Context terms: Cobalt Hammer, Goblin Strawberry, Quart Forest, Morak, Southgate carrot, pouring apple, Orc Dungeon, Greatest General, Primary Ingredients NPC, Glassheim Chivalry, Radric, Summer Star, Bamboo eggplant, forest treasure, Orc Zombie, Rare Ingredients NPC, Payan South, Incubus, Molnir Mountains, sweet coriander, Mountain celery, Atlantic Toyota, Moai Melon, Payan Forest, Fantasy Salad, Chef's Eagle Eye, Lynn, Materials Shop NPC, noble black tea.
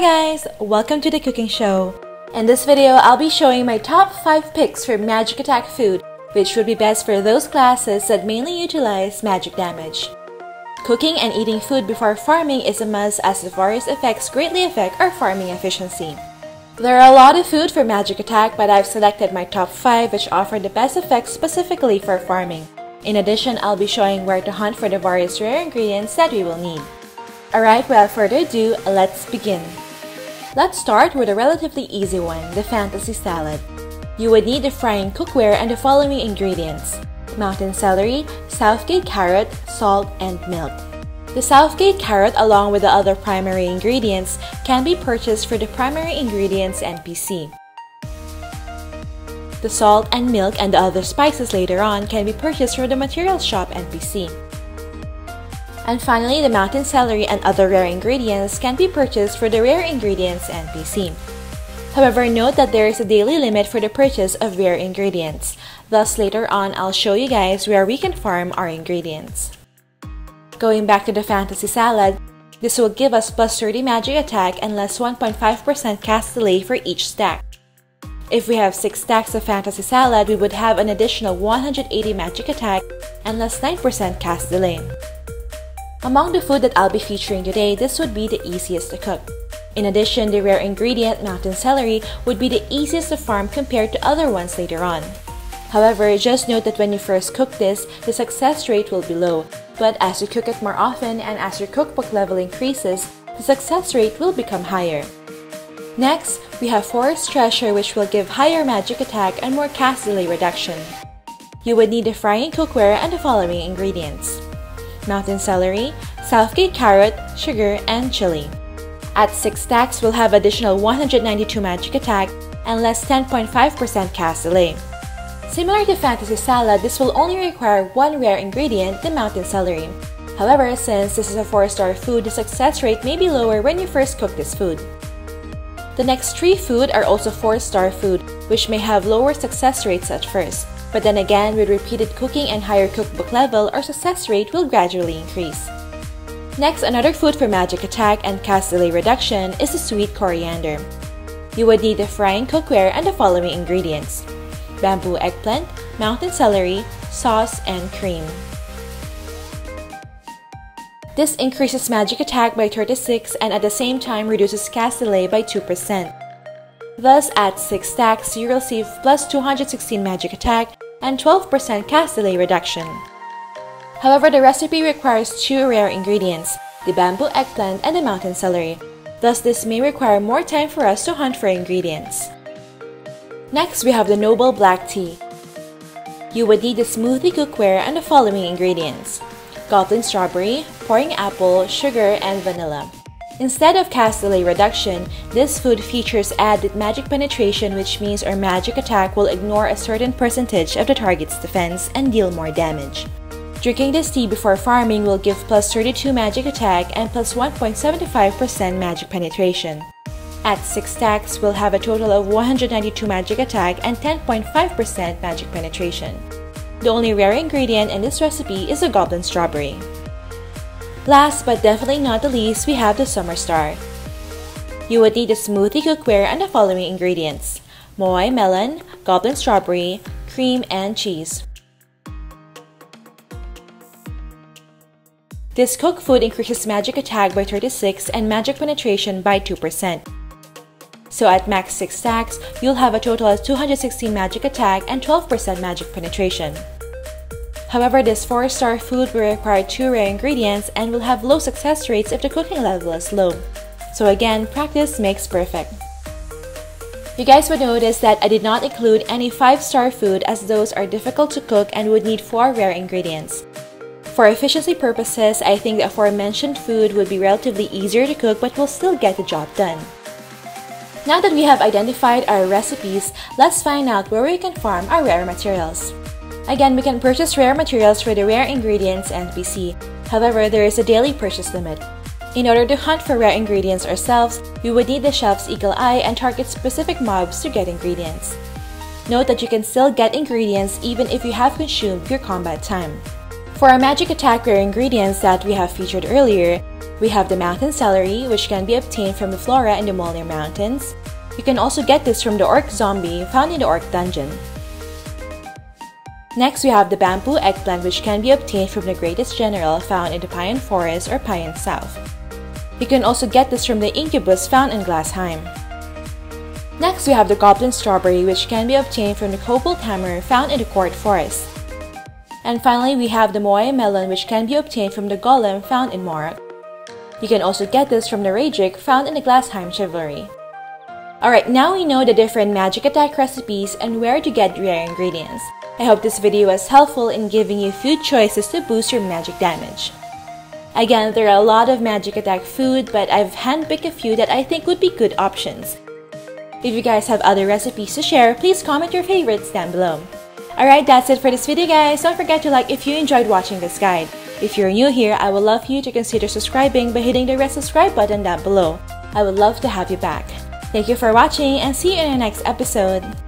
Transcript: Hi guys, welcome to the cooking show. In this video, I'll be showing my top 5 picks for magic attack food, which would be best for those classes that mainly utilize magic damage. Cooking and eating food before farming is a must, as the various effects greatly affect our farming efficiency. There are a lot of food for magic attack, but I've selected my top 5 which offer the best effects specifically for farming. In addition, I'll be showing where to hunt for the various rare ingredients that we will need. Alright, without further ado, let's begin. Let's start with a relatively easy one, the Fantasy Salad. You would need the frying cookware and the following ingredients: mountain celery, Southgate carrot, salt, and milk. The Southgate carrot, along with the other primary ingredients, can be purchased for the Primary Ingredients NPC. The salt and milk and the other spices later on can be purchased from the Materials Shop NPC. And finally, the mountain celery and other rare ingredients can be purchased for the Rare Ingredients NPC. However, note that there is a daily limit for the purchase of rare ingredients. Thus, later on, I'll show you guys where we can farm our ingredients. Going back to the Fantasy Salad, this will give us plus 30 magic attack and less 1.5% cast delay for each stack. If we have 6 stacks of Fantasy Salad, we would have an additional 180 magic attack and less 9% cast delay. Among the food that I'll be featuring today, this would be the easiest to cook. In addition, the rare ingredient mountain celery would be the easiest to farm compared to other ones later on. However, just note that when you first cook this, the success rate will be low, but as you cook it more often and as your cookbook level increases, the success rate will become higher. Next, we have Forest Treasure, which will give higher magic attack and more cast delay reduction. You would need the frying cookware and the following ingredients: mountain celery, Southgate carrot, sugar, and chili. At 6 stacks, we'll have additional 192 magic attack and less 10.5% cast delay. Similar to Fantasy Salad, this will only require one rare ingredient, the mountain celery. However, since this is a 4-star food, the success rate may be lower when you first cook this food. The next 3 food are also 4-star food, which may have lower success rates at first. But then again, with repeated cooking and higher cookbook level, our success rate will gradually increase. Next, another food for magic attack and cast delay reduction is the sweet coriander. You would need the frying cookware and the following ingredients: bamboo eggplant, mountain celery, sauce, and cream. This increases magic attack by 36 and at the same time reduces cast delay by 2%. Thus, at 6 stacks, you receive plus 216 magic attack and 12% cast delay reduction. However, the recipe requires 2 rare ingredients, the bamboo eggplant and the mountain celery. Thus, this may require more time for us to hunt for ingredients. Next, we have the noble black tea. You would need the smoothie cookware and the following ingredients: Goblin strawberry, pouring apple, sugar, and vanilla. Instead of cast delay reduction, this food features added magic penetration, which means our magic attack will ignore a certain percentage of the target's defense and deal more damage. Drinking this tea before farming will give plus 32 magic attack and plus 1.75% magic penetration. At 6 stacks, we'll have a total of 192 magic attack and 10.5% magic penetration. The only rare ingredient in this recipe is a goblin strawberry. Last but definitely not the least, we have the Summer Star. You would need the smoothie cookware and the following ingredients: Moai melon, goblin strawberry, cream, and cheese. This cooked food increases magic attack by 36 and magic penetration by 2%. So at max 6 stacks, you'll have a total of 216 magic attack and 12% magic penetration. However, this 4-star food will require 2 rare ingredients and will have low success rates if the cooking level is low. So again, practice makes perfect. You guys would notice that I did not include any 5-star food, as those are difficult to cook and would need 4 rare ingredients. For efficiency purposes, I think the aforementioned food would be relatively easier to cook but will still get the job done. Now that we have identified our recipes, let's find out where we can farm our rare materials. Again, we can purchase rare materials for the Rare Ingredients NPC. However, there is a daily purchase limit. In order to hunt for rare ingredients ourselves, we would need the Chef's Eagle Eye and target specific mobs to get ingredients. Note that you can still get ingredients even if you have consumed your combat time. For our magic attack rare ingredients that we have featured earlier, We have the mountain celery, which can be obtained from the flora in the Molnir Mountains. You can also get this from the Orc Zombie found in the Orc Dungeon. Next, we have the bamboo eggplant, which can be obtained from the Greatest General found in the Payan Forest or Payan South. You can also get this from the Incubus found in Glassheim. Next, we have the Goblin Strawberry, which can be obtained from the Cobalt Hammer found in the Quart Forest. And finally, we have the Moai Melon, which can be obtained from the Golem found in Morak. You can also get this from the Radric found in the Glassheim Chivalry. Alright, now we know the different magic attack recipes and where to get rare ingredients. I hope this video was helpful in giving you food choices to boost your magic damage. Again, there are a lot of magic attack food, but I've handpicked a few that I think would be good options. If you guys have other recipes to share, please comment your favorites down below. Alright, that's it for this video guys. Don't forget to like if you enjoyed watching this guide. If you're new here, I would love for you to consider subscribing by hitting the red subscribe button down below. I would love to have you back. Thank you for watching and see you in the next episode.